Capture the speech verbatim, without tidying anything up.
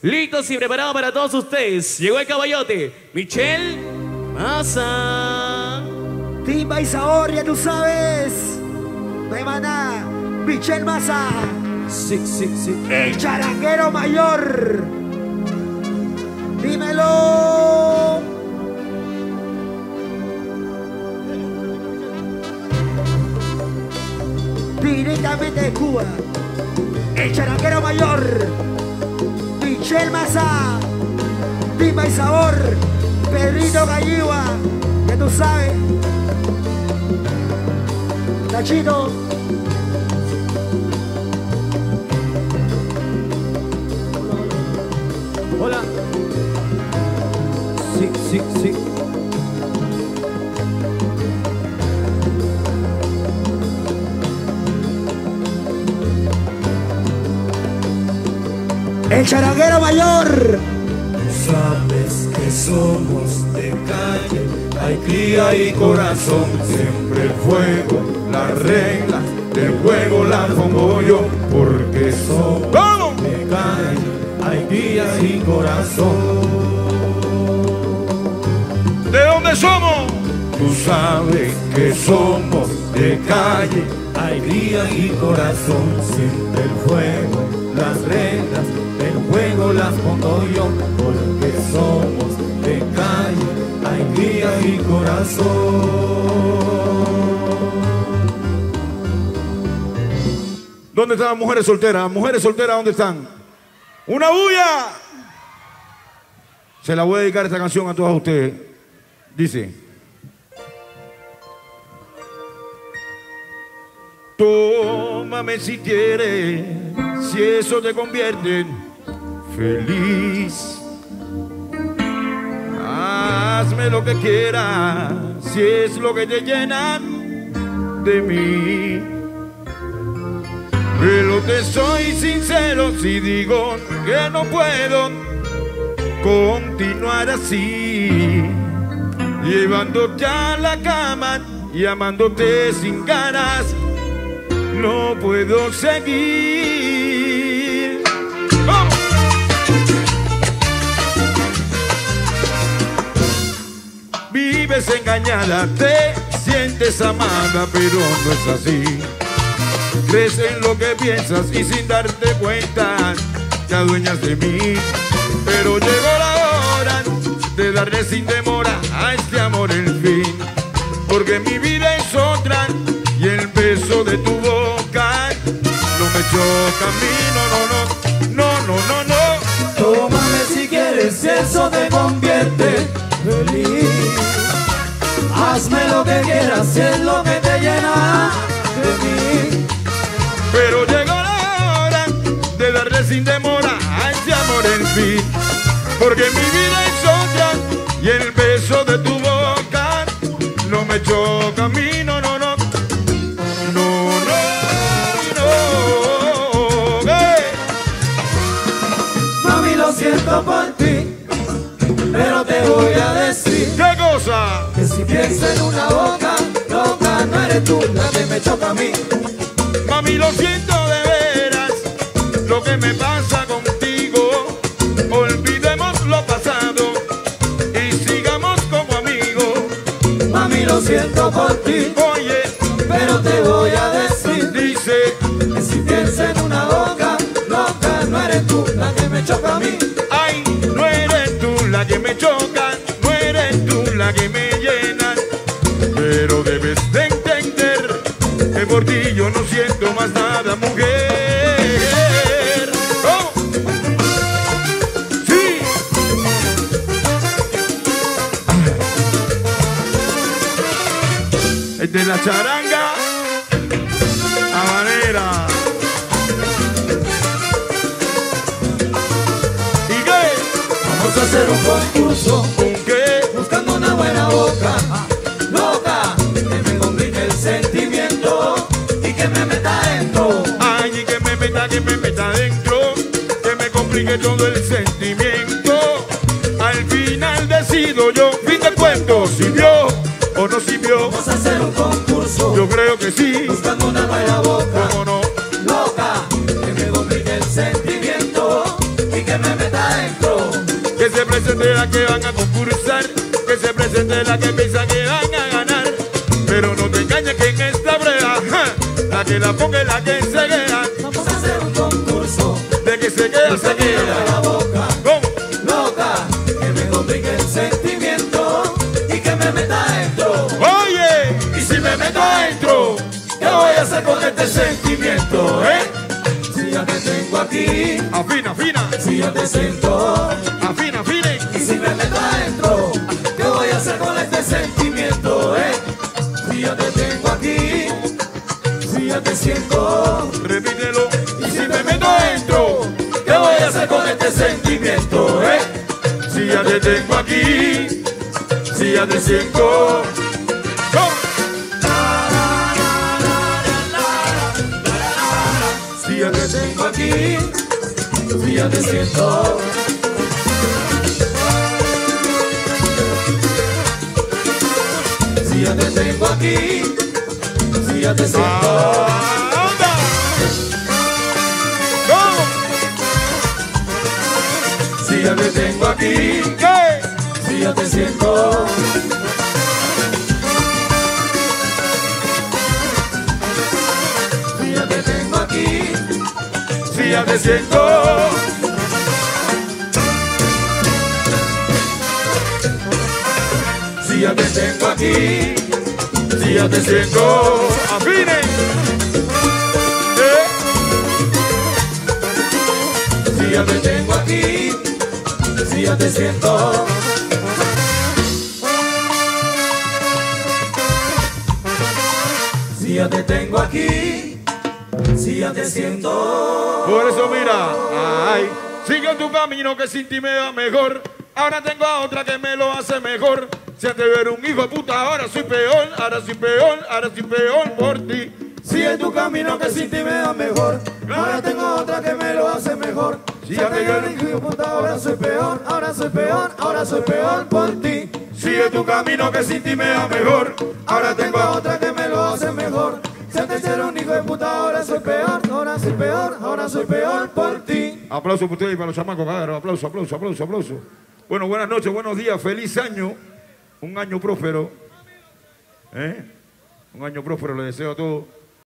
Listos y preparados para todos ustedes. Llegó el caballote, Michel Maza. Timba y Sabor, ya tú sabes. De Maná, Michel Maza. Sí, sí, sí. El Charanguero Mayor. Dímelo. Directamente de Cuba. El Charanguero Mayor. Michel Maza, Timba y Sabor, Perrito Calligua, ya tú sabes. Tachito. Hola. Sí, sí, sí. El Charanguero Mayor. Tú sabes que somos de calle, hay cría y corazón, siempre el fuego, las reglas del juego las pongo yo, porque somos ¡vamos! De calle, hay cría y corazón. ¿De dónde somos? Tú sabes que somos de calle, hay cría y corazón, siempre el fuego, las reglas del juego las pongo yo, porque somos de calle, alegría y corazón. ¿Dónde están las mujeres solteras? Mujeres solteras, ¿dónde están? ¡Una bulla! Se la voy a dedicar esta canción a todas ustedes. Dice: tómame si quieres, si eso te convierte feliz. Hazme lo que quieras, si es lo que te llena de mí. Pero te soy sincero si digo que no puedo continuar así, llevándote a la cama y amándote sin ganas. No puedo seguir. Vives engañada, te sientes amada, pero no es así. Crees en lo que piensas y sin darte cuenta te adueñas de mí. Pero llegó la hora de darle sin demora a este amor el fin, porque mi vida es otra y el beso de tu boca no me choca a mí, no, no, no, no, no, no, no. Tómame si quieres, si eso te convierte feliz. Hazme lo que quieras, si es lo que te llena de mí. Pero llegó la hora de darle sin demora a este amor el fin, porque mi vida es otra y el beso de tu boca no me choca a mí, no, no, no, no, no, no. Hey. Mami, lo siento por ti, pero te voy a decir. ¿Qué cosa? Que si piensas en una boca loca, no eres tú la que me choca a mí. Mami, lo siento de veras, lo que me pasa contigo. Olvidemos lo pasado y sigamos como amigos. Mami, lo siento por ti, oye, pero te voy a decir. Dice que si piensas en una boca loca, no eres tú la que me choca a mí. Ay, no eres tú la que me choca, no eres tú la que me llena, pero debes de entender que por ti yo no siento más nada, mujer. ¡Oh! ¡Sí! Es de la charanga habanera. ¿Y qué? Vamos a hacer un concurso. ¿Un qué? Buscando una buena boca loca, que me complique el sentimiento y que me meta dentro. Ay, y que me meta, que me meta dentro, que me complique todo el sentimiento. Al final decido yo, fin de cuento, sirvió o no sirvió. Vamos a hacer un concurso. Yo creo que sí. Buscando una buena boca, ¿cómo no? Loca, que me complique el sentimiento y que me meta está dentro. Que se presente la que van a concursar, que se presente la que piensa que van a ganar. Pero no te engañes que en esta brea, ja, la que la ponga es la que se queda. Vamos a hacer un concurso, de que se queda, no se queda la boca. ¿Cómo? Loca, que me complique el sentimiento y que me meta dentro. Oye, y si me meto adentro, ¿qué voy a hacer con este sentimiento? ¿Eh? Si ya te tengo aquí, afina, afina. Si yo te siento, afina, afina. Y si me meto adentro, ¿qué voy a hacer con este sentimiento? ¿Eh? Si yo te tengo aquí, si yo te siento, repítelo. Y si me meto adentro, ¿qué voy a hacer con este sentimiento? ¿Eh? Si ya te tengo aquí, si ya te siento. ¡Go! Si yo te tengo aquí, si yo te siento. Si yo te tengo aquí, si yo te siento. Ah, ¡Go! Si yo te tengo aquí, ¿qué? Si yo te siento. Si yo te tengo aquí, si ya te siento. Si ya te tengo aquí, si ya te siento. ¡Afinen! ¿Eh? Si ya te tengo aquí, si ya te siento. Si ya te tengo aquí, si ya te siento. Por eso mira, ay, sigue tu camino que sin ti me da mejor. Ahora tengo a otra que me lo hace mejor. Si antes era un hijo de puta, ahora soy peor. Ahora soy peor, ahora soy peor por ti. Sigue tu camino que sin ti me da mejor. Ahora tengo a otra que me lo hace mejor. Si antes era un hijo de puta, ahora soy peor. Ahora soy peor, ahora soy peor por ti. Sigue tu camino que sin ti me da mejor. Ahora tengo a otra que me lo hace mejor. Si antes era un hijo de puta, ahora soy peor, ahora soy peor, ahora soy peor por ti. Aplausos para ustedes y para los chamacos, cabrón. Aplausos, aplausos, aplausos, aplausos. Bueno, buenas noches, buenos días, feliz año. Un año próspero. ¿Eh? Un año próspero, les deseo a todos.